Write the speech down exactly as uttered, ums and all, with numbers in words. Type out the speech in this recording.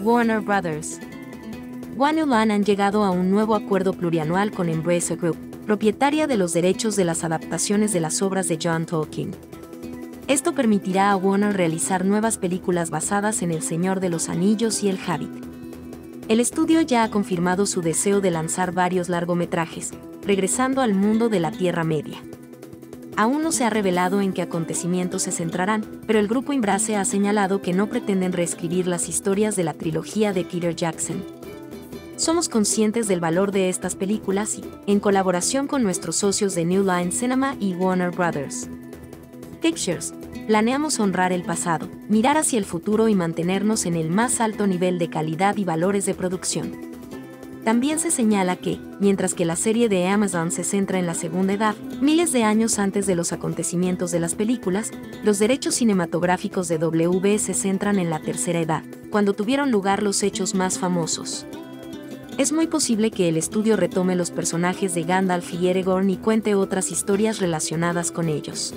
Warner Bros. New Line han llegado a un nuevo acuerdo plurianual con Embracer Group, propietaria de los derechos de las adaptaciones de las obras de John Tolkien. Esto permitirá a Warner realizar nuevas películas basadas en El Señor de los Anillos y El Hobbit. El estudio ya ha confirmado su deseo de lanzar varios largometrajes, regresando al mundo de la Tierra Media. Aún no se ha revelado en qué acontecimientos se centrarán, pero el grupo Embracer ha señalado que no pretenden reescribir las historias de la trilogía de Peter Jackson. Somos conscientes del valor de estas películas y, en colaboración con nuestros socios de New Line Cinema y Warner Bros. Pictures, planeamos honrar el pasado, mirar hacia el futuro y mantenernos en el más alto nivel de calidad y valores de producción. También se señala que, mientras que la serie de Amazon se centra en la Segunda Edad, miles de años antes de los acontecimientos de las películas, los derechos cinematográficos de W B se centran en la Tercera Edad, cuando tuvieron lugar los hechos más famosos. Es muy posible que el estudio retome los personajes de Gandalf y Aragorn y cuente otras historias relacionadas con ellos.